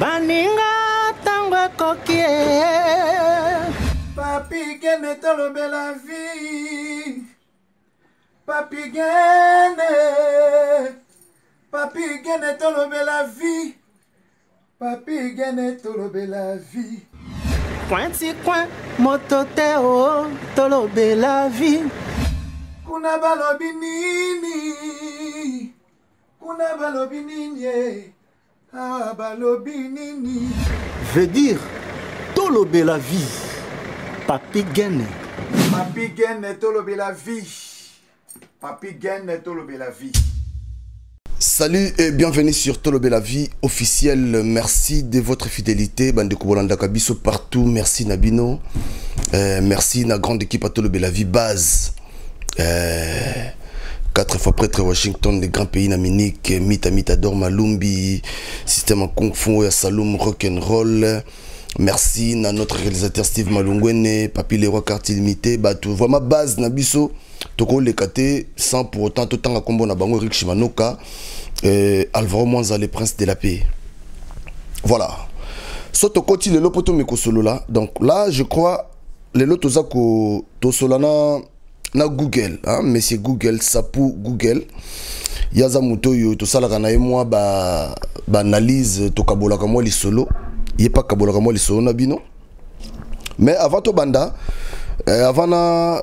Baninga tango kokie. Papi gene tolobe la vie. Papi gene. Papi gene tolobe la vie. Papi gene tolobe la vie. Coin si coin mototeo tolobe la vie. Kuna balobi nini. Kuna balobi nini. Ah, balobi nini. Veut dire tolobe la vie. Papi gene. Papi gene tolobe la vie. Papi gene tolobe la vie. Salut et bienvenue sur Tolobe la vie officielle. Merci de votre fidélité. Bandeko Bolanda Kabiso partout. Merci Nabino. Merci na grande équipe à Tolobe la vie base. 4 fois prêtre Washington, les grands pays naminiques, Mita Mita Dorma Lumbi, système en Kung Fu et Saloum Rock'n'Roll. Merci na notre réalisateur Steve Malungwene, Papi Leroy Cartier Limité. Bah, tout vraiment base Nabiso. Toko Lekate, sans pour autant tout le temps à combo na bango Eric Shimanoka, Alvaro Mwanza, le prince de la paix. Voilà. Soto Koti, le lopoto meko solola. Donc là, je crois, le lotozako tosolana na Google. Hein, monsieur Google, Sapu Google. Yazamuto yo, to salakana et moi, ba analyse, to kabolaka moi li solo. Yé pas kabolaka moi li solo nabino. Mais avant to banda. Avant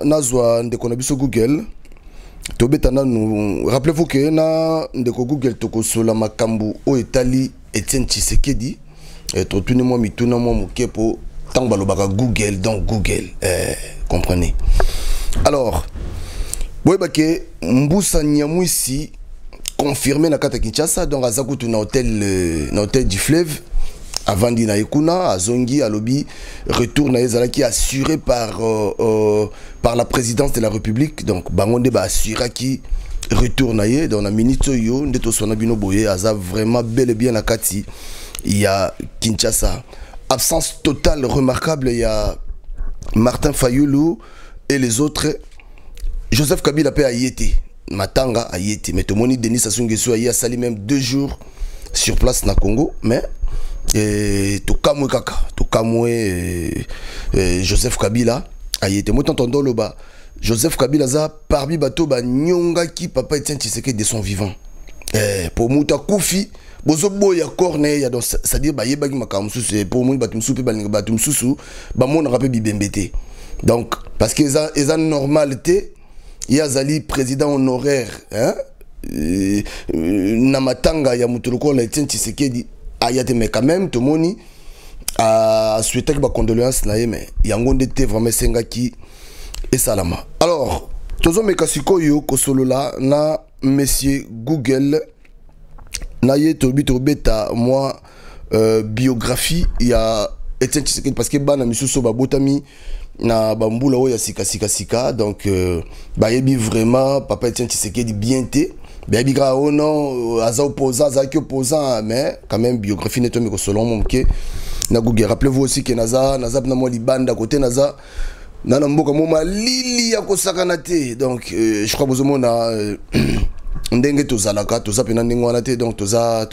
nazwa ndeko na biso Google to betana nous rappelez-vous que na ndeko Google to kosola makambo o etali Étienne Tshisekedi et to tuni moi mituna moi mukepo tant balobaka Google donc Google comprenez alors boyeba ke mbusa nyamwisi confirmé na kata Kinshasa donc azakutu na hôtel du fleuve avant d'ina Ekuna, à Zongi, à Lobby, retourne à Ezala qui est assuré par la présidence de la République. Donc, Bangonde va assurer qui retourne à Ezala. Donc, la minute yo, Ndeto Sonabino Boye, Aza vraiment bel et bien à Kati. Il y a Kinshasa. Absence totale remarquable, il y a Martin Fayulu et les autres. Joseph Kabila a été Matanga a été. Mais tout le monde, Denis Sassou Nguesso a sali même 2 jours sur place na Congo. Mais. Et tout kamoué Joseph Kabila a été montant le bas. Joseph Kabila za parmi bateau ba nyonga ki papa Étienne Tshisekedi de son vivant. Pour muta kufi bozo boya corne ya donc ça dire ba yebaki makamsu c'est pour moi batum soupe batum susu ba mon rappel bibembete. Donc parce que ça normalité yazali président honoraire hein na matanga ya mutuloko la Étienne Tshisekedi mais quand même, tout le monde a souhaité que ma condoléance n'aille, mais il y a vraiment Sengaki et Salama. Alors, tous les Mekasiko yo Kosolola, na Monsieur Google, naie tobi tobeta moi biographie il y a Étienne Tshisekedi parce que ban a Monsieur Soba Botami na bamboula oya sika sika sika donc bah yebi vraiment papa Étienne Tshisekedi bien té. Bien bigra oh non, aza opposant, aza qui opposant, mais quand même biographie n'est pas selon mon que na Google. Rappelez-vous aussi que naza na moi liban d'à côté naza na namboka moma lili akosakanate. Donc je crois besoin na ndenge tozalaka toza pena ndenge wana te donc toza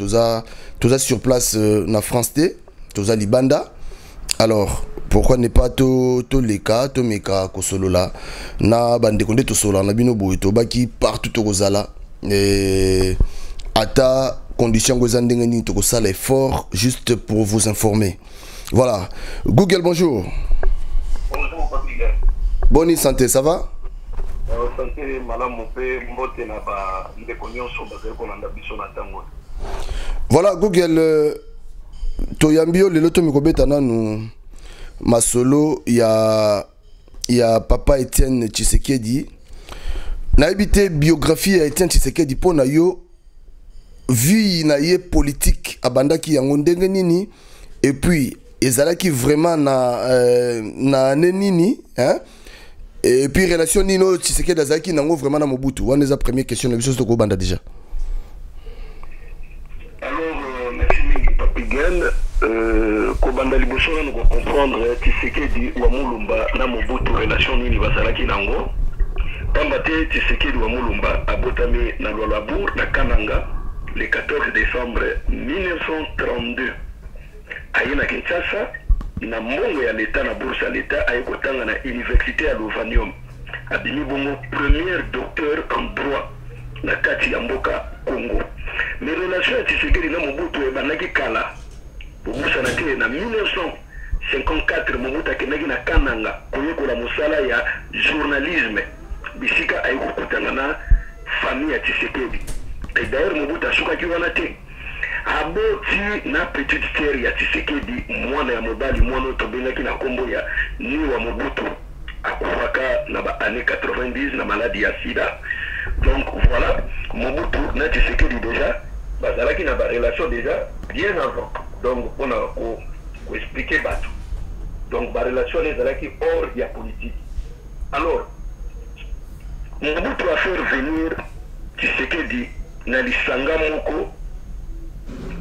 sur place na France te toza libanda. Alors pourquoi ne pas tous les cas, tous mes cas kosolola na bande konde to sola na bino boy to baki partout to kozala. Et à ta condition que vous avez tout ça l'effort juste pour vous informer. Voilà. Google, bonjour. Bonjour, Papi. Bonne santé, ça va? Santé, madame, mon père, voilà, Google. Toyambio, le loto mikobetana nous. Ma solo, il y a papa Étienne Tshisekedi. Naibité biographie à Étienne Tshisekedi pour na yo vie na ye politique abandaki yango ndenge nini et puis ezalaki vraiment na nini hein et puis relation nino Tshisekedi azaki nango vraiment na Mobutu on les a première question les choses de Kobanda déjà. Alors merci mingi Papigen Kobanda liboso na ko comprendre Tshisekedi wa Mulumba na Mobutu relation nini bazalaki nango. Kambate Tshisekedi wa Mulumba abotami na Lualabour na Kananga le 14 décembre 1932 aye na Kinshasa na mbongo ya l'État na bourse ya l'État aye kotanga na université ya Lovanium abimi bongo premier docteur en droit na kati ya mboka Congo. Mais relation ya Tshisekedi na Mobutu ebanaki kala bobusa na te na 1954 Mobutu akenaki na Kananga koyekola mosala ya journalisme bisika aye kokutana na famille ya Tshisekedi. Et d'ailleurs Mobutu asukaki wana te. Aboti na petite terre ya Tshisekedi mwana ya mobali mwana otobelaki na kombo ya ni wa Mobutu akufaka na ba année 90 na maladie ya sida. Donc voilà, Mobutu na Tshisekedi déjà bazalaki na ba relation déjà bien avant. Donc on a expliqué bato. Donc ba relation ezalaki hors ya politique. Alors Mobutu a fait venir Tshisekedi na lisanga moko.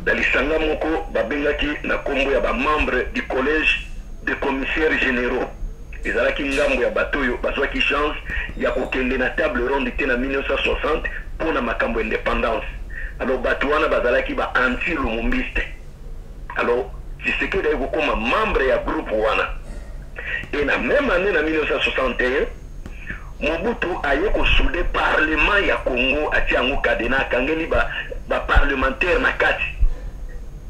Dans les Sangamoko, Babengaki, na kombo ya ba membre du collège des commissaires généraux. Ils allaient qui ngambo ya batoyo, bazoa qui change, ya kokende na table ronde en 1960 pour na makambo indépendance. Alors batouana bazalaki ba anti lumumbiste. Alors Tshisekedi ayo koma membre ya groupe wana. Et na même année na 1961, Mobutu ayo ko soudé parlement ya Congo atiango kadena kangeli ba parlementaire na kati.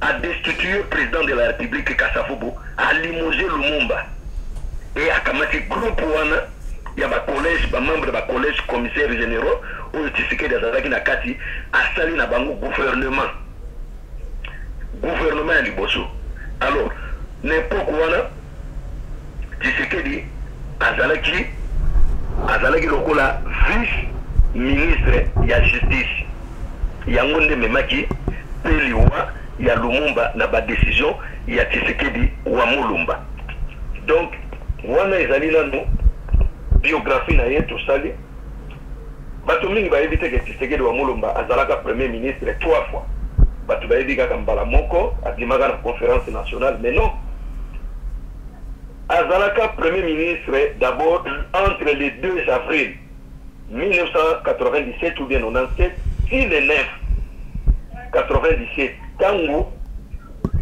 A destitué le président de la République Kasavubu, a limogé Lumumba. Et à Kamati groupe wana, il y a un collège, un membre de collège commissaire généraux, où le Tshisekedi Azazaki Nakati a sali na bango gouvernement. Gouvernement à Liboso. Alors, n'importe wana, Tshisekedi Azalaki Lokola, vice-ministre de la justice. Yangonde Memaki, Peliwa, il y a Lumumba na ba décision, il y a Tshisekedi wa Mulumba. Donc wana ezali nano biographie na yetu sali bato mingi ba éviter que Tshisekedi wa Mulumba azalaka premier ministre 3 fois. Bato ba éviter ka mbala moko adimaka na conférence nationale, mais non, azalaka premier ministre d'abord entre les 2 avril 1997 ou bien 97 et le 9 97 Tango,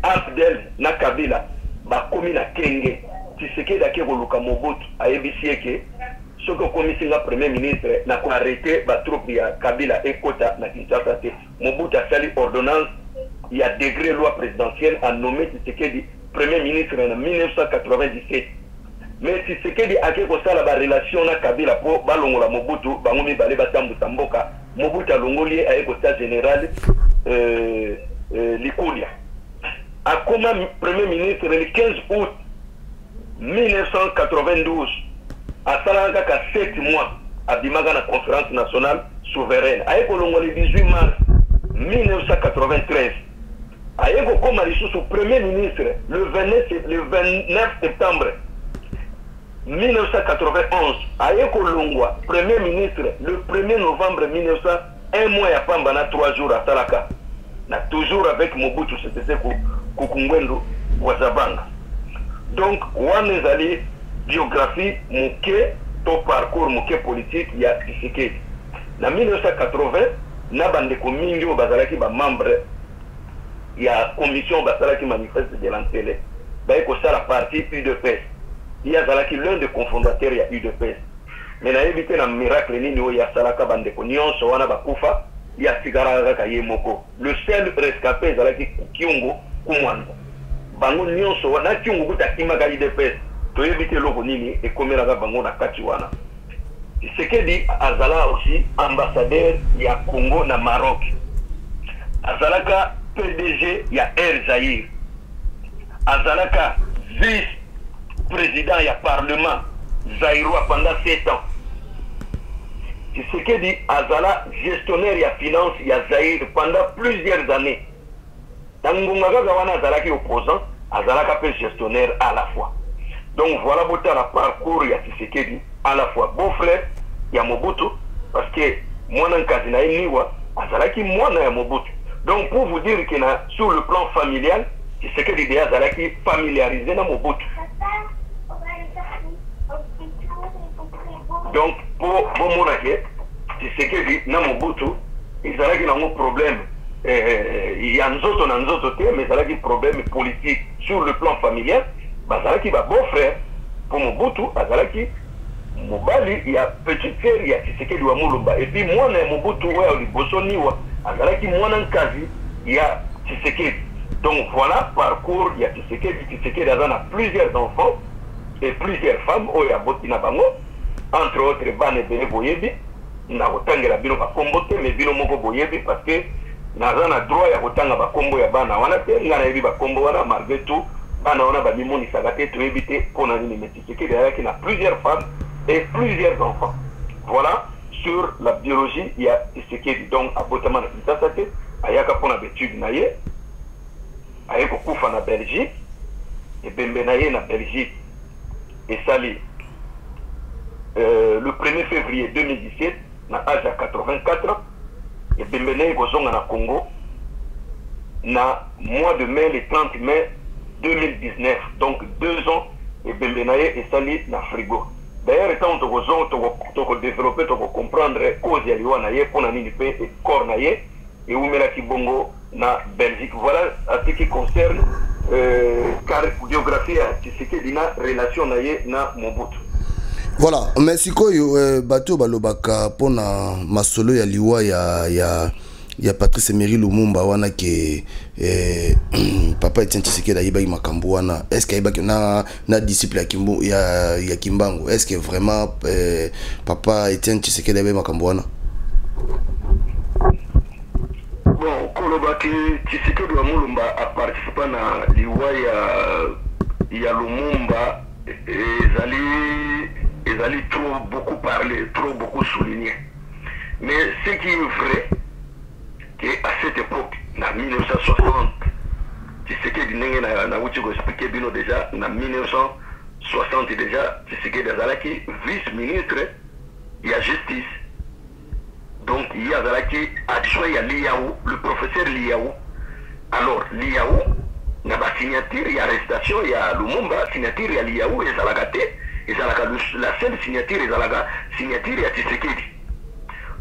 Abdel, Nakabila, Bakomina Kenge, Tshisekedi Akegoluka Mobutu, Aebisieke, ce que commissaire la premier ministre n'a qu'à arrêter la troupe de Kabila et Kota na Kinshasa. Mobutu a sali ordonnance, il y a décret loi présidentielle à nommer Tshisekedi premier ministre en 1997. Mais Tshisekedi Akegosala la relation na Kabila pour Balongola Mobutu, Bangomi Baleba Tambutamboka, Mobutu a longoli Aegota général. Likounia a comme premier ministre le 15 août 1992 à Salangaka 7 mois à Dimaga la conférence nationale souveraine a écolongo le 18 mars 1993 a éco comme le premier ministre le 29 septembre 1991 a écolongo premier ministre le 1er novembre 1900 un mois à Pambana 3 jours à Salaka. Na toujours avec Mobutu c'était Kokungwendo Wazabanga. Donc wana ezali biographie moke to parcours moke politique ya Tshisekedi. Na 1980 na bandeko mingi bazalaki ba membre ya commission basalaki manifeste de l'antélé. Ba ekosala parti U2P. Il y a zalaki l'un des cofondateurs ya U2P. Mais na évité na miracle nini o ya salaka bandeko nyonso wana bakufa. Il y a le seul rescapé qui est Kumwanda. Bango nyonso na Kyungo takimaga UDP. To éviter loko nini et comme la bango na Katiwana. Tshisekedi azala aussi ambassadeur ya Congo na Maroc. Azalaka PDG ya Air Zaïr. Azalaka vice-président ya parlement Zaïrois pendant 7 ans. Tshisekedi azala gestionnaire ya finance ya Zaïr pendant plusieurs années. Tangungaga wana azala ki opposant, azala kapel gestionnaire à la fois. Donc voilà bota la parcours ya Tshisekedi à la fois beau-frère ya Mobutu parce que mwana nkazi na niwa azala ki mwana ya Mobutu. Donc pour vous dire que sur le plan familial, Tshisekedi de azala ki familiarisé na Mobutu. Donc pour Monaké, Tshisekedi na Mobutu, ils ont un problème il y a nzoto na nzoto te, mais ça a des problèmes politiques sur le plan familial. Bah ça a qui va beau frère pour Mobutu, bah ça a qui Mobali, il y a petit frère, il y a Tshisekedi wa Mulumba. Et puis moi na Mobutu wa Libosoni wa, bah ça a qui moi na Nkazi, il y a Tshisekedi. Donc voilà parcours, il y a Tshisekedi, Tshisekedi a plusieurs enfants et plusieurs femmes au Yabotina Bango, entre autres Bane Beneboyebi, na otangela bino bakombote, mais bino moko boyebi parce que nazana droit ya otanga bakombo ya bana wana te ngana yebi bakombo wana malgré tout bana wana babimoni sagate to ebite pona nini Tshisekedi avec na plusieurs femmes et plusieurs enfants. Voilà sur la biologie il y a Tshisekedi donc abotama na kitata te ayaka pona betude na ye ayeko kufa na Belgique et bembe na ye na Belgique et sali le 1er février 2017 na âge à 84 ans et bembe kozonga na Congo na mois de mai le 30 mai 2019 donc 2 ans et bembe na ye et sali na frigo d'ailleurs quand on kozonga to développer to comprendre cause ya liwa na ye pona nini pe et corps na ye et oumela kibongo na Belgique. Voilà à ce qui concerne biographie à Tshisekedi na relation na ye na Mobutu. Voilà, merci koyo bato balobaka pona masolo ya liwa ya Patrice Émery Lumumba wana ke papa Étienne Tshisekedi ayeba makambo wana. Est-ce qu'il y a na disciple ya Kimbo ya Kimbango? Est-ce que vraiment papa Étienne Tshisekedi ayeba makambo wana? Bon, Kolobaki, Tshisekedi wa Mulumba a participé à l'Iwa ya Lumumba et ils allaient trop beaucoup parler, trop beaucoup souligner. Mais ce qui est vrai, c'est qu'à cette époque, en 1960, Tshisekedi n'a expliqué déjà, en 1960 déjà, Tshisekedi Azalaki, vice-ministre de la justice. Donc, il y a adjoint à l'IAO, le professeur l'IAO. Alors, l'IAO, il y a signature, il y a arrestation, il y a Lumumba, signature, il y a l'IAO, et Zalagate, et la seule signature, et Zalaga, signature, il y a Tshisekedi.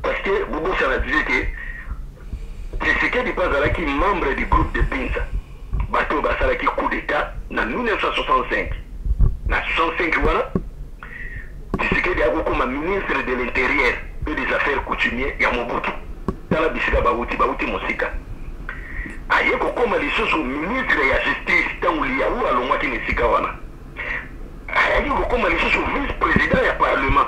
Parce que, Boubou, ça a dit que Tshisekedi n'est pas membre du groupe de Pinsa. Bato Basalaki coup d'État, en 1965. En 1965, voilà, Tshisekedi a comme ministre de l'Intérieur. Des affaires coutumières, il y a Mobutu. Dans la Bissida Baouti, Baouti Mosika. Il y a beaucoup de choses au ministre de la Justice, tant qu'il y a eu à l'Omaki Nessikawana. Il y a beaucoup de choses au vice-président du Parlement.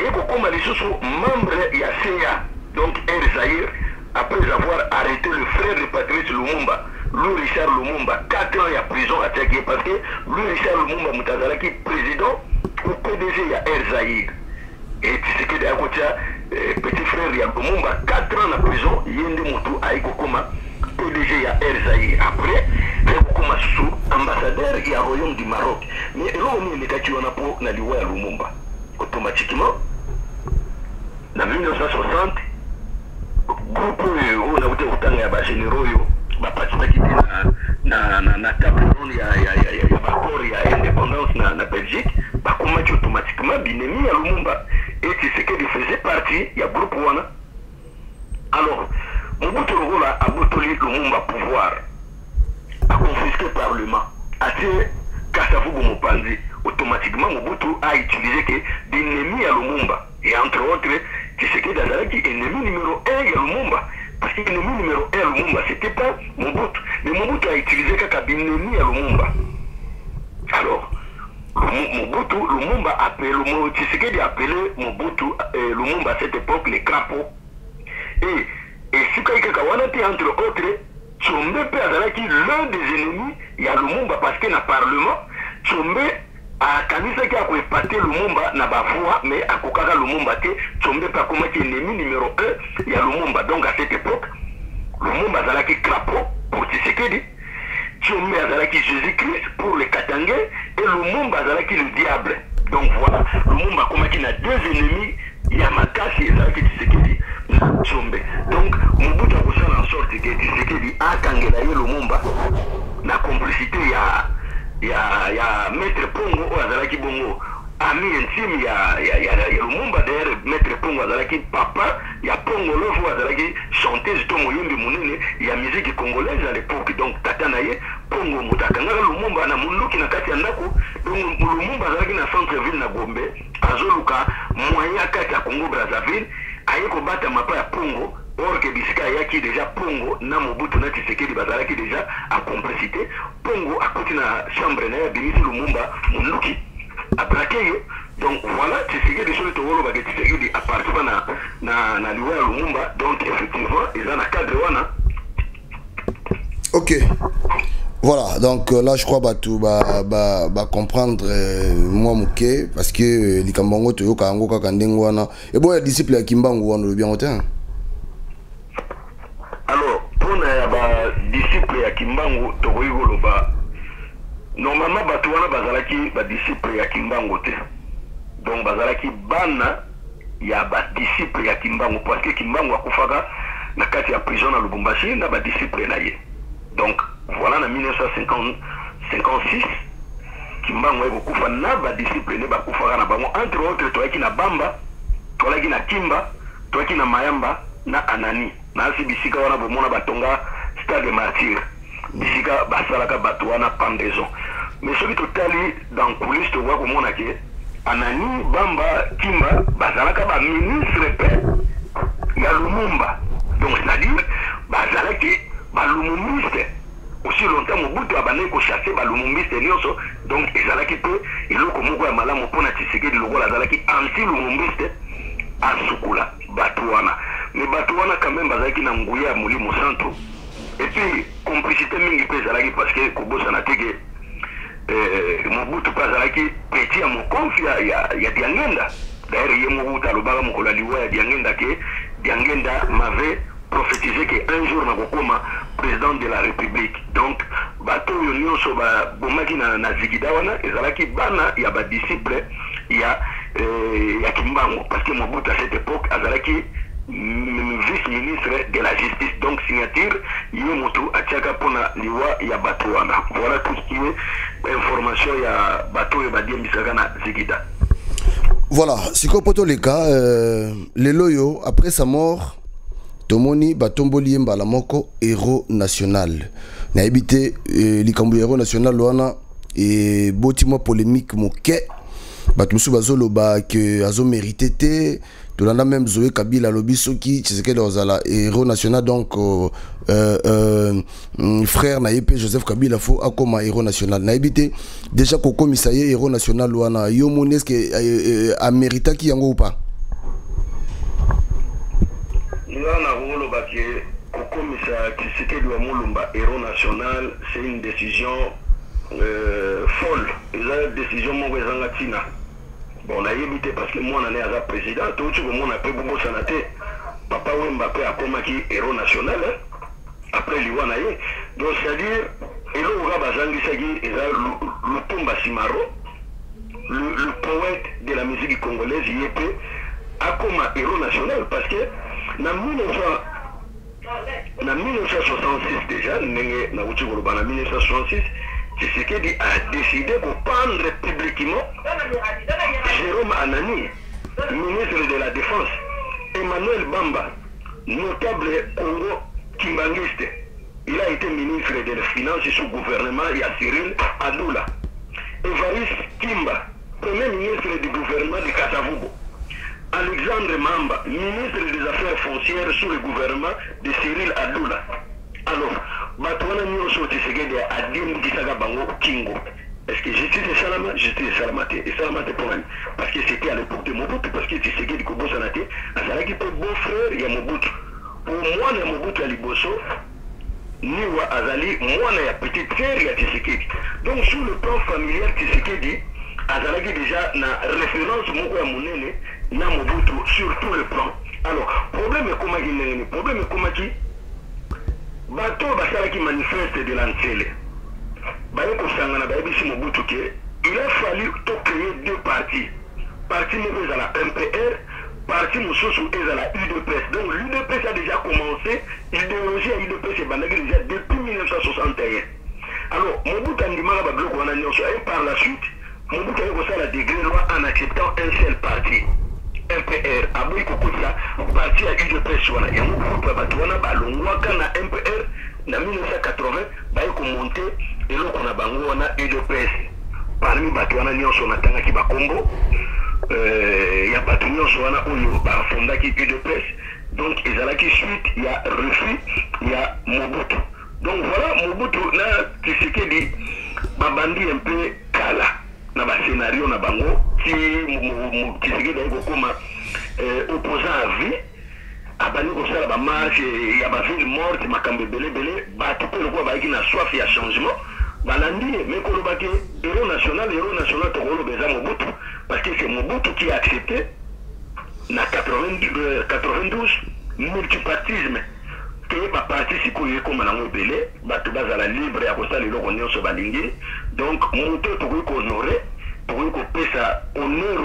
Il y a beaucoup de choses au membre de la CIA, donc Air Zaïr, après avoir arrêté le frère de Patrice Lumumba, Louis Richard Lumumba, 4 ans à prison à Tchèque, parce que Louis Richard Lumumba Moutazala qui est président au PDG à Air Zaïr. Et Tshisekedi a petit frère il y a 4 ans en prison, il y a des motos à Ikokoma, PDG il y a Air Zaïr. Après, il y a Ikokoma sous ambassadeur il y a Royaume du Maroc. Mais là on est les en pour na liwa ya Lumumba. Automatiquement, en 1960, groupe on a été autant à Bachénero, ma partie qui na table ronde ya Bakor ya indépendance na Belgique, bah comment automatiquement binemi à Lumumba. Et Tshisekedi faisait partie, il y a groupe Wana. Alors, Mobutu Rola a botolé Lumumba pouvoir, a confisqué le Parlement, a fait Kasavubu Mopanzi. Automatiquement, Mobutu a utilisé que d'ennemis à Lumumba. Et entre autres, Tshisekedi a dit ennemi numéro 1 à Lumumba. Parce que l'ennemi numéro 1 à Lumumba, c'était pas Mobutu. Mais Mobutu a utilisé qu'à d'ennemis à Lumumba. Alors, Mobutu, Lumumba appelait, Tshisekedi appelait Mobutu, Lumumba à cette époque les crapauds. Et si Kawana était entre autres, Tshisekedi était l'un des ennemis, il y a Lumumba parce qu'il y a un parlement, Tshisekedi a Kanisa qui a épaté Lumumba, n'a pas voix, mais à Kokara Lumumba, Tshisekedi pas comme ennemi numéro 1, il y a Lumumba. Donc à cette époque, Lumumba a été crapaud pour Tshisekedi. Tshisekedi Azalaki Jésus-Christ pour les Katangais et Lumumba Azalaki le diable. Donc voilà, Lumumba comme il a deux ennemis, il y a Makasi et Azalaki Tshisekedi, Tshisekedi. Donc Mobutu a poussé en sorte que Tshisekedi a Kangelaye Lumumba, la complicité il y a Maître Pongo ou Azalaki Bongo, ami intime ya Lumumba d'ailleurs maître Pongo azalaki papa ya Pongo Lovo azalaki chanteuse to moyumbi munene ya musique congolaise à l'époque donc tata na ye Pongo mutakanga Lumumba na munduki na kati ya ndako donc Lumumba azalaki na centre ville na Gombe azoluka moyen kati ya Congo Brazzaville aye ko bata mapa ya Pongo or que bisika yaki déjà Pongo na Mobutu na Tshisekedi bazalaki déjà à complicité Pongo akoti na chambre na ya Bimisi Lumumba munduki abraqué. Donc voilà, Tshisekedi des choses de Woloba que Tshisekedi appartient à l'Ouest Lumumba, donc effectivement, ils en ont cadre wana. Ok. Voilà, donc là je crois que tout va comprendre moi Mouké, parce que les Kambango Toyo Kango Kakandengwana. Et bon, les disciples à Kimbango, on le bien autant. Alors, pour les disciples à Kimbango, Toyo Woloba. Normalement, Batouana Bazalaki, ba disciple ya Kimbango te. Donc Bazalaki Bana, ya ba disciple ya Kimbango. Parce que Kimbango a Koufaga, na kati ya prison na Lubumbashi, na ba disciple na ye. Donc voilà, en 1956, Kimbango eko Koufa, na ba disciple ne ba Koufaga na bango. Entre autres, toaki na Bamba, toaki na Kimba, toaki na Mayamba, na Anani. Na asi bisika wana bomona batonga stade martyr. Bisika basalaka batuana pendaison. Mais celui qui est dans les coulisses, tu vois comment on a dit, Anani, Bamba, Kimba, Bazalaka, ba ministre, il y a Lumumba. Donc, c'est-à-dire, Bazalaki, ba Lumumiste. Aussi longtemps, Mobutu a bané ko chassé, ba Lumumiste, donc, il y a qui peut, il y a comme quoi, Malam, on a tissé, il y a qui anti-Lumumiste, à Soukoula, Batouana. Mais Batouana, quand même, Bazalaki, n'a mouillé à Mouli Monsanto. Et puis, complicité, mingi peut, Zalaki, parce que Kobo Sanatege. Mobutu Kazalaki, petit à mon confia, il y a Diangenda. D'ailleurs, il y a Mobutu à l'Obama, Mokola Liwa, il y a Diangenda qui Diangenda m'avait prophétisé qu'un jour, Nakokoma, président de la République. Donc, Bato Yonyo Soba, Bomaki na Zigidawana, et Zalaki Bana, il y a Bad disciple, il y a Kimbango. Parce que Mobutu à cette époque, Azalaki, vice-ministre de la justice, donc signature, Yomotu Achaka Pona Liwa, il y a Batouana. Voilà tout ce qui est. Information ya bateau et badie misagana zigida. Voilà, si ko potoleka le loyo après sa mort tomoni batomboli mbala moko héros national. Na habité likambu héros national wana et botimo polémique moké batmusu bazolo ba que azo mérité té tolanda même Zoé Kabila lobi soki Tshisekedi ozala héros national donc frère naïpe Joseph Kabila fo akoma héros national naïbité déjà koko misaye héros national wana yo moneske a mérita ki yango ou pas ngana ngolo ba ke koko misa Tshisekedi wa Lumumba héros national c'est une décision folle la décision mongo ezanga tina. Bon, on a évité parce que moi, on est à la présidente. Tout le monde a pris beaucoup de sanaté. Papa Wemba a commis héros national. Après, il y a eu. Donc, c'est-à-dire, héros Rabazangisagi, il y a Lutumba Simaro, le poète de la musique congolaise, il était à commis héros national. Parce que, en 1966, déjà, en 1966, Tshisekedi a décidé de prendre publiquement Jérôme Anani, ministre de la Défense, Emmanuel Bamba, notable Congo-Kimbangiste. Il a été ministre des Finances sous gouvernement Cyril Adoula. Evariste Kimba, premier ministre du gouvernement de Kasavubu. Alexandre Mamba, ministre des Affaires foncières sous le gouvernement de Cyril Adoula. Alors, Batouana Nyoso Tshisekedi a dit Moukisaga Bango Kingo. Est-ce que justice Salamate et Salamate pour même. Parce que c'était à l'époque de Mobutu, parce que Tshisekedi Kobo Sanate, Azalaki était beau-frère, il y a Mobutu. Pour moi, il y a Mobutu à Liboso, Niwa Azali, moi, il y a petite frère, il y a Tshisekedi. Donc, sur le plan familial, Tshisekedi, Azalaki déjà, na référence Moko à Mounene, na Mobutu, sur tout le plan. Alors, problème est comment il problème est comment qui bato basalaki manifeste de l'Ansele. Bayoko sangana bayebisi Mobutu ke il a fallu tout créer deux partis. Parti moko ezala MPR, parti mosusu ezala U2P. Donc l'U2P a déjà commencé, l'idéologie à U2P c'est bandaki déjà depuis 1961. Alors Mobutu andimala ba bloko wana nyonso et par la suite Mobutu a eu aussi la degré loi en acceptant un seul parti. MPR, Abou Koukouta, parti à U2P, Chouana, et Mobutu a battu à Balongwaka, na MPR, na 1980, Baïko monté, et l'on a bango à U2P. Parmi Batouana, Nyon, Sonatana qui va Congo, il y a Batouana, Chouana, où il y a Fonda qui U2P. Donc, ils ont la qui suite, il y a refus, il y a Mobutu. Donc voilà, Mobutu, là, Tshisekedi, Babandi un peu Kala. Dans le scénario, na bango Tshisekedi est comme opposant à vie, à Bani Kossala, à marche, il y a ma ville morte, ma cambe belé, tout le monde va y a soif, il y a changement. Balandi, mais qu'on va dire, héros national, Togolo, Beza Mobutu, parce que c'est Mobutu qui a accepté. Dans 92, multipartisme, que le parti si couru comme un obélé, battu bas à la libre et à cause de l'Union sobalingée, donc monter pour honorer, pour couper ça honneur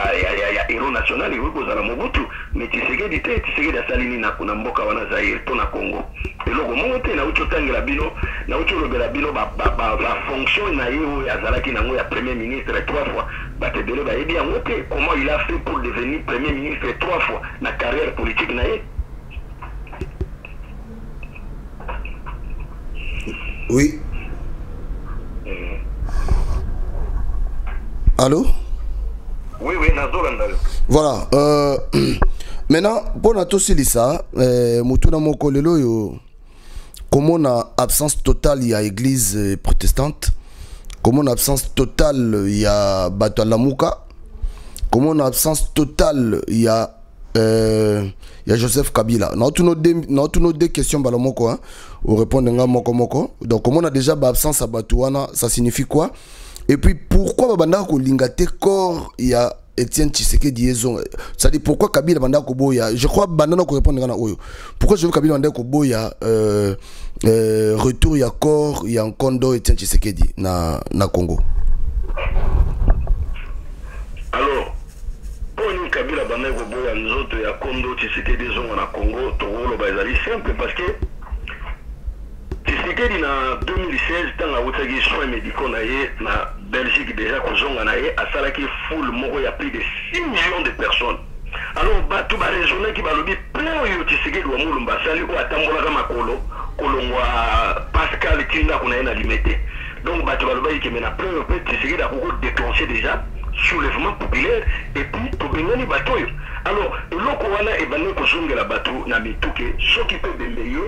à héros national et pour la Mobutu, mais Tshisekedi était Tshisekedi à Salini na Kunamboka wana Zaïr pour la Congo. Et le monté na oucho tang la bino, na oucho le belabino la fonction na héros à Zalaki na ya premier ministre 3 fois. Comment il a fait pour devenir premier ministre 3 fois dans la carrière politique? Oui. Allô? Oui, voilà. Maintenant, pour nous tous, ça, comment on a absence totale il y a l'église protestante. Comme en absence totale, il y a Batalamouka. Comme en absence totale, il y a Joseph Kabila. Dans tous nos deux questions, on répond à Moko Moko. Donc, comme on a déjà absence à Batouana, ça signifie quoi? Et puis, pourquoi Babandako Lingate Kor, il y a Étienne Tshisekedi Diezon? Ça dit pourquoi Kabila Bandako Boya? Je crois Bandanako répond à Oyo. Pourquoi je veux Kabila Bandako Boya? Retour, il y a corps, il y a un condo Étienne Tshisekedi na Congo. Alors, pour nous, Kabila Bandako Boya, nous autres, il y a condo Tshisekedi Diezon na Congo, Togolo Bazali, simple parce que Tshisekedi en 2016, dans la route de soins médicaux, na Belgique déjà, à Salaki Foule, Moro, il y a plus de 6 millions de personnes. Alors, tout va raisonner qui va le dire, plein de Tshisekedi ou Moulumba, salut ou Atambola Makolo, Kolongwa, Pascal Tinda qu'on a une alimité. Donc, tout va le dire, il y a plein de Tshisekedi a déclenché déjà soulèvement populaire et puis pour bénir Batoyo. Alors, l'Okoana et Baneko Zungela Batou, Namitouke, ceux qui peuvent bénir,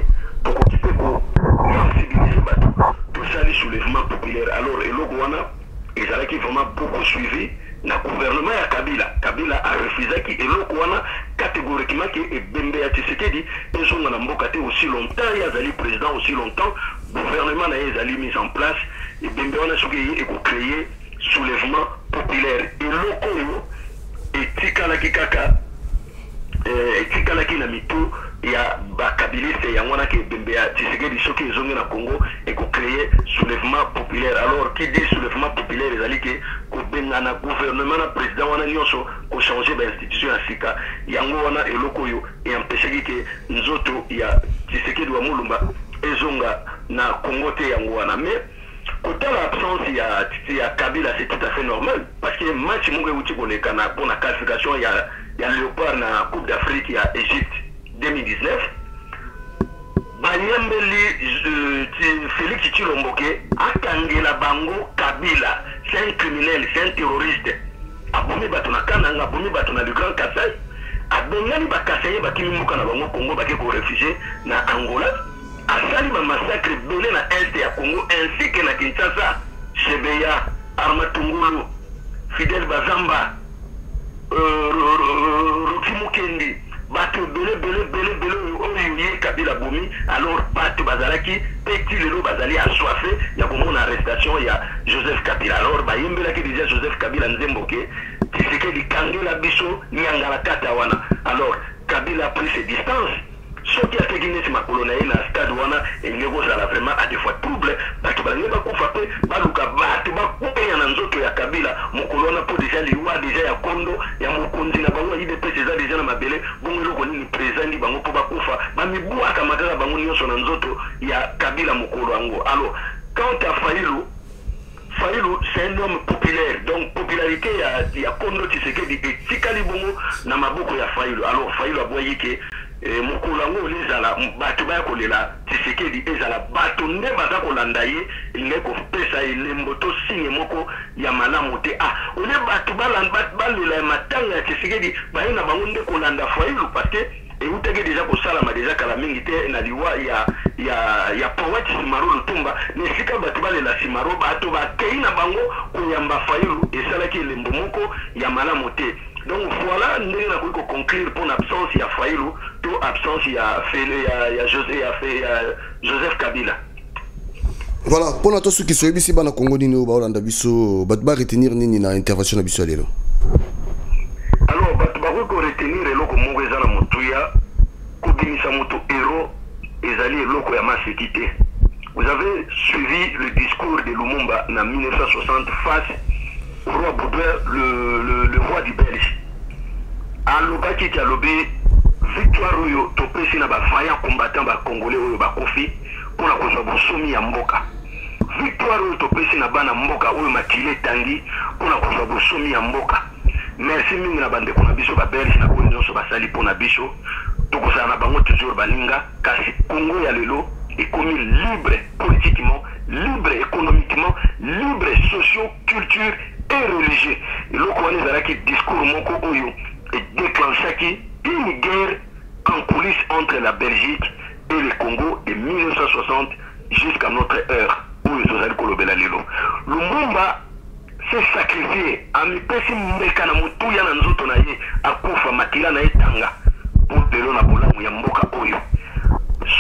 pour qu'on puisse sensibiliser Batou, tout ça, les soulèvements populaires. Alors, l'Okoana, ils ont vraiment beaucoup suivi. Le gouvernement à Kabila a refusé qu'il y ait catégoriquement qui est Bembe à Tshisekedi, et son Nambokaté aussi longtemps, il y a eu président aussi longtemps, le gouvernement a été mis en place, et Bembe on a créé soulèvement populaire. Et l'Okoyo, et Tikalaki Kaka, et Tikalaki Namito, il y a Bakabiliste, il y a Bembe à Tshisekedi, ceux qui sont au Congo, et qui créé soulèvement populaire. Alors, qui dit soulèvement populaire, ils allaient que le gouvernement, le président, on a changé l'institution à Sika. Il y a un gouvernement et l'Okoyo, et empêcher que nous autres, il y a Tshisekedi wa Moulumba, et Zonga, na Congo, il y a un gouvernement. Mais, côté l'absence, il y a Kabila, c'est tout à fait normal, parce que match, il y a pour la qualification, il y a Léopard, dans la Coupe d'Afrique, il y a Égypte 2019. Banyambeli Félix Tshilomboké, Akangela Bango Kabila, c'est un criminel, c'est un terroriste. Abomi Batona Kananga, Abomi Batona le Grand Kassai, Abengani Bakassai, Bakimimouka na Bango Congo, Bakeko réfugié na Angola, Asali ma massacre belé na Est ya Congo, ainsi que na Kinshasa, Chebeya, Armatouro, Fidel Bazamba, Rokimukendi. Bato belé, on y est Kabila Boumi, alors Bato Bazalaki, Petit Lélo Bazali a soifé, il y a comme une arrestation, il y a Joseph Kabila. Alors, Bayembela qui disait Joseph Kabila Nzemboke, Tshisekedi Kangela Bisso, Niangala Katawana. Alors, Kabila a pris ses distances. Ce qui a fait Guinness Makolo naïe dans le stade Wana, et il y a vraiment à des fois trouble, Bato Bazali va couper, Baluka Bato va couper en Anzoto et à Kabila, Mokolo n'a pas déjà les Ouas, déjà à Kondo, et à Mokondi, à Bango, il dépêche déjà dans ma belle. Il y a Kabila Mokolo Ango. Alors, quand à Fayulu, c'est un homme populaire. Donc popularité il y a Kondo Tshisekedi etikali bongo na maboko ya Fayulu. Alors Fayulu aboyé que mokolango ezala bato ba kolela Tshisekedi ezala bato nde baza kolanda ye ne ko pesa elembo to signe moko ya malamu te. Ah on est bato balanda balela matanga Tshisekedi ba ina bango nde kolanda Fayulu parce que et vous avez déjà pour ça la déjà qu'à la milité n'a dit ouais il y a poète Simaro Lutumba mais si quand battu la Simaro battu battu na bango kuyamba Fayulu et ça là qui est le mbomoko ya malamoté. Donc voilà nous n'avons qu'à conclure pour l'absence il y a Fayulu pour absence il y a Joseph Kabila. Voilà pour notre ceux qui sont ici bas na Congo ni nous bas Hollande biso battu bas retenir ni na intervention biso alelo. Alors battu bas qu'on retenir et loko mongo ezala vous avez suivi le discours de Lumumba en 1960 face au roi Boudouin, le roi du Belge. À l'obaki qui a lobé, victoire Royo, Topesi n'a pas faillant combattant par Congolais ou Bakofi pour la cause de Soumi à Mboka. Victoire Royo, Topesi n'a pas Mboka ou Matile Tangi pour la cause de Soumi à Mboka. Merci Ming la bande pour la bicho, la Belge n'a pas eu de sali pour la bicho. Donc ça n'a pas toujours baninga, car c'est Congo y a le lot. Économie libre politiquement, libre économiquement, libre socio, culture et religieux. Et le Kouanizara qui discours Moko Oyo et déclencha qui une guerre en coulisses entre la Belgique et le Congo de 1960 jusqu'à notre heure où ils ont allé colober la Lilo. Lumumba s'est sacrifié à Mipesi Mekanamoutouya Nanzotonaye à Koufa Matila Naetanga pour de l'on abola Mouyamboka Oyo.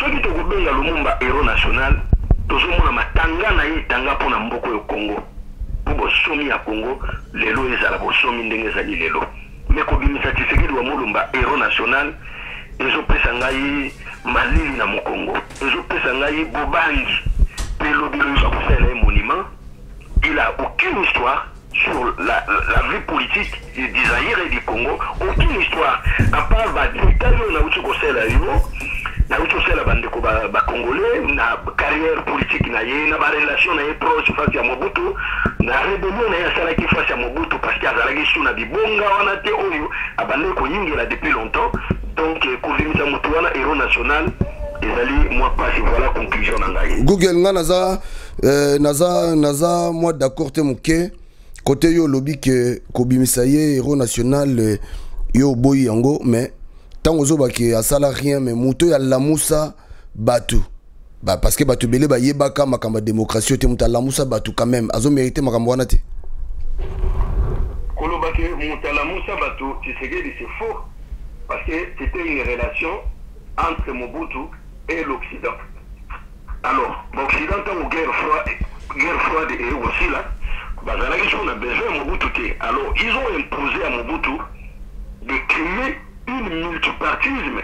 Ceux qui ont fait le monde héros national, tous les gens matanga pour n'amboko au Congo, pour bossomi à Congo, les lois et la bossomi n'engagent les lois. Mais quand ils satisfont du amolumba héros national, ils ont présenté Mali na Congo, ils ont présenté Bobangi, mais l'obélisque a fait un monument. Il a aucune histoire sur la vie politique du Zaïre et du Congo, aucune histoire. À part les détails on a vu ce qu'on sait là, na uto sela bandeko ba congolais na carrière politique na ye na ba relation na ye proche face ya Mobutu na rébellion na ya sala ki face ya Mobutu parce que azalaki sou na bibonga wana te oyo abandeko yingela depuis longtemps donc kuvimisa mutu wana héros national ezali moi pas voilà conclusion na ngai Google nga naza moi d'accord te moke côté yo lobby ke kobimisa ye héros national yo boyi yango mais tant aux autres qui a salarié mais muto ya la moussa batu bah parce que batu belé ba yebaka makamba démocratie te muta la moussa batu quand même azo mérité makamba wana te koloba ke muta la moussa batu Tshisekedi c'est faux parce que c'était une relation entre Mobutu et l'Occident. Alors l'Occident en guerre froide et aussi là bah la question a besoin Mobutu te alors ils ont imposé à Mobutu de créer une multipartisme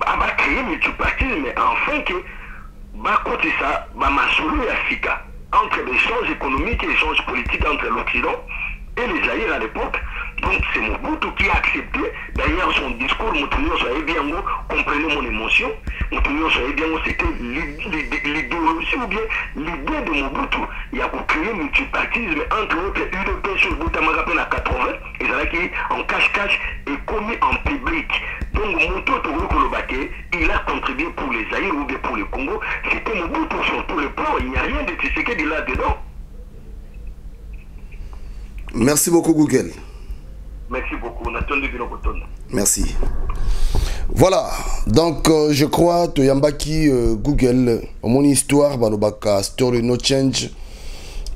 va créer multipartisme enfin que va côté ça va masouler la sika entre l'échange économique et l'échange politique entre l'Occident et les Zaïre à l'époque. Donc c'est Mobutu qui a accepté d'ailleurs son discours Moutounio Soye Biango, comprenez mon émotion, Moutounio Soye Biango c'était l'idéologie ou bien l'idée de Mobutu. Il y a créé multipartisme entre autres U2P sur Boutamarapé à 80 et ça qui en cache-cache est commis en public. Donc Moutou Toro Kolobake, il a contribué pour les Zaïre ou bien pour le Congo, c'était Mobutu pour le plan, il n'y a rien de Tshisekedi là-dedans. Merci beaucoup Google. Merci beaucoup. On attend de bien au merci. Voilà. Donc, je crois que Yambaki Google, mon histoire, Banobaka, story no change,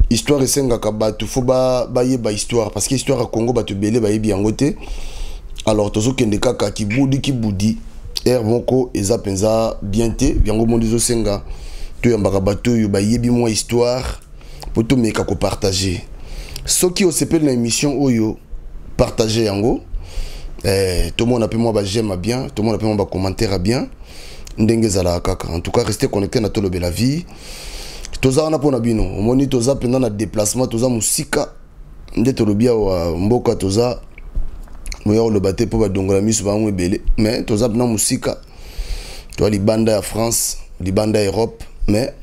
histoire et Sengakaba, tout faut bailler ba histoire. Parce que histoire à Congo, tu belé, bailler bien côté. Alors, tu as des cas qui boudi, air moko, et zapenza, bien té, bien au monde Senga, tu yambaka, tu bailler bien moi histoire, pour tout mes cas partager. Ce qui s'est passé dans l'émission Oyo, partagez yango tout le monde appelle moi bah, j'aime bien tout le monde appelle moi bah, commentaire bien en tout cas restez connecté à Tolobe la vie toza na pona bino moni toza pendant na déplacement toza musika nde tolobia wa mboka toza moyo le baté pour ba dongola miso ba mwebele mais toza na musika to libanda ya France libanda Europe mais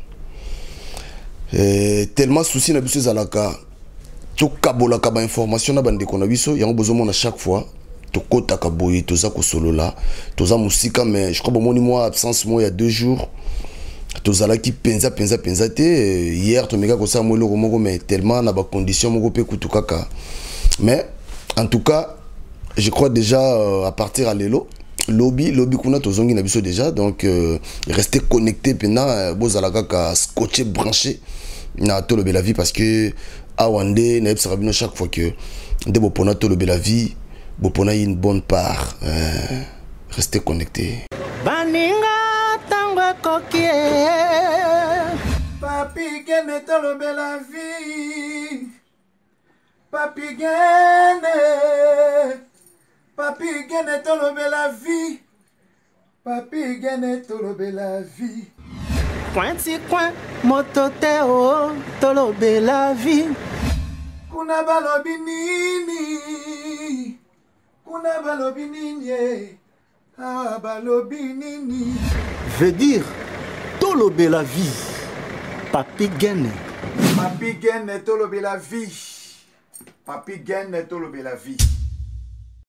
tellement souci na biso zalaka to kabola ka ba information na bande kona biso yango bozomo na chaque fois to kota ka boyi to za ko solo la to za musika mais je crois bon moi absence moi il y a 2 jours to zala ki penza te hier to mega ko sa mo loko moko mais tellement na ba condition moko pe kutukaka mais en tout cas je crois déjà à partir à l'élo lobby kuna tozongi na biso déjà donc restez connectés pena bozalaka ka scotché branché na Tolobe la vie parce que awande na ebsara bino chaque fois que de bopona Tolobe la vie bopona une bonne part restez connectés baninga tangwa kokie papi gene Tolobe la vie papi gene Papi gene Tolobe la vie. Papi gene Tolobe la vie. Coin si coin, mototeo, Tolobe la vie. Kuna balobinini. Kuna balobinini. Ah balobinini. Veut dire Tolobe la vie. Papi gene. Papi gene Tolobe la vie. Papi gene Tolobe la vie.